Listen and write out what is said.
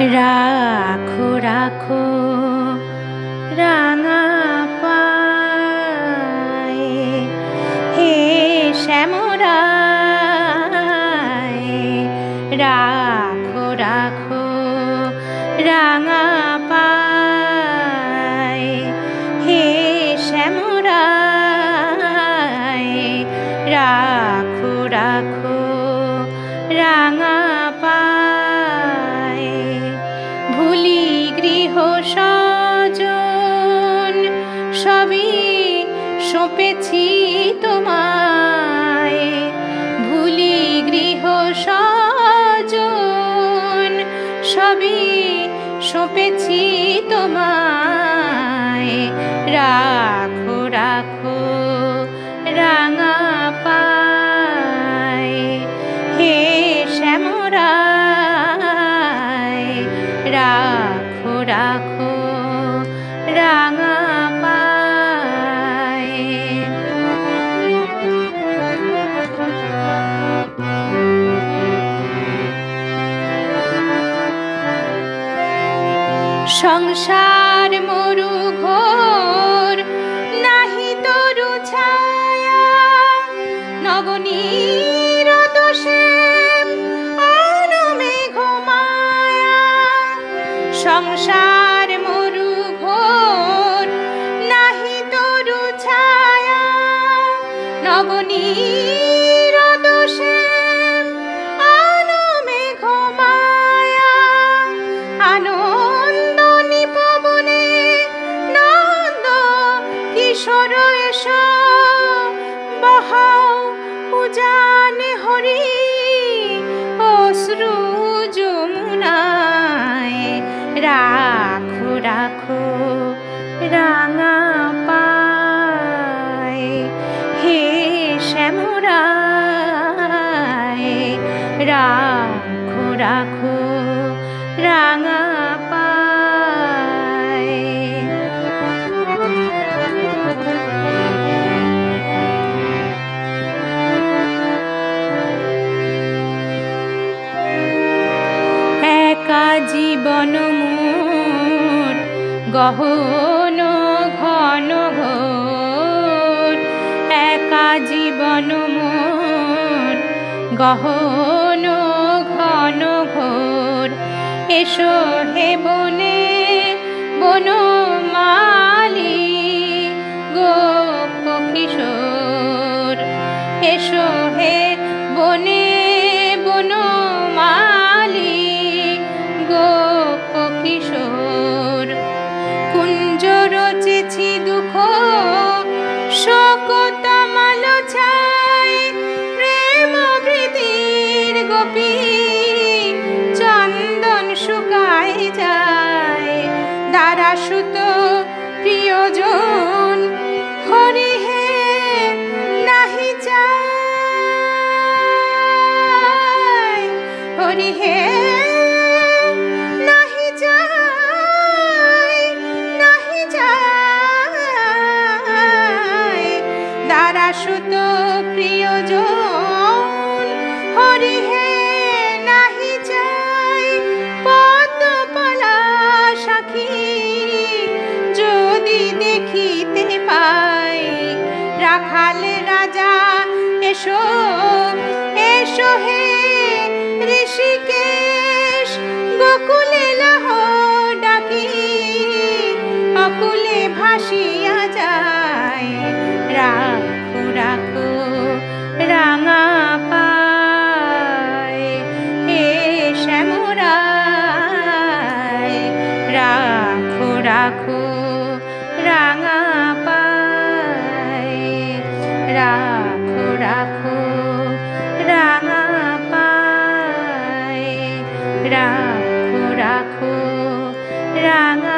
राखो राखो रांगा पाए हे श्यामराए, राखो राखो रांगा पाए हे श्यामराए, राखो राखो रांगा सजन सबी सौंपेছি তোমায়, ভুলি গৃহ সজন সবি সৌঁপেছি তোমায়, রাখো রাখো রাঙা পায়ে হে শ্যামরায়, রাখো রাখো রাঙা পায়ে। সংসার মরু ঘোর নাহি তরু ছায়া, নবনীর দোষে অনমে ঘুমায়া, সংসার মরু নবনীর দোষে অনমে ঘুমায়া, আনন্দ নিপবনে নন্দ কিশোর এসো, বহাও উজানে হরি অশ্রু যমুনায়, রাখো রাখো রাঙা পায়ে শ্যামরায়, রাখো রাখো রাঙা পায়ে। একা জীবন মোর গহন ঘন ঘোর, একা জীবন মোর গহন ঘন ঘোর, এসো হে বনে বনমালী গোপ কিশোর, এসো হে বনে বনমালী গোপ কিশোর, কুঞ্জ রচেছি দুঃখ শোক তামাল ছাই, প্রেম প্রীতির গোপী চন্দন শুকায় যায়, দারাসুত প্রিয়জন হরি হে নাহি চায়, হরি হে সুত প্রিয়জন হরি হে নাহি চাই, পদ্ম পলা সাখী যদি দেখিতে পাই, রাখাল রাজা এসো এসো হে ঋষিকেশ, গোকুলে লহ ডাকি অকুলে ভাসিয়া যায়, রাখো রাখো রাঙা পায়ে হে শ্যামরায়, রাখো রাখো রাঙা পায়ে, রাখো রাখো রাঙা পায়ে, রাখো রাখো রাঙা।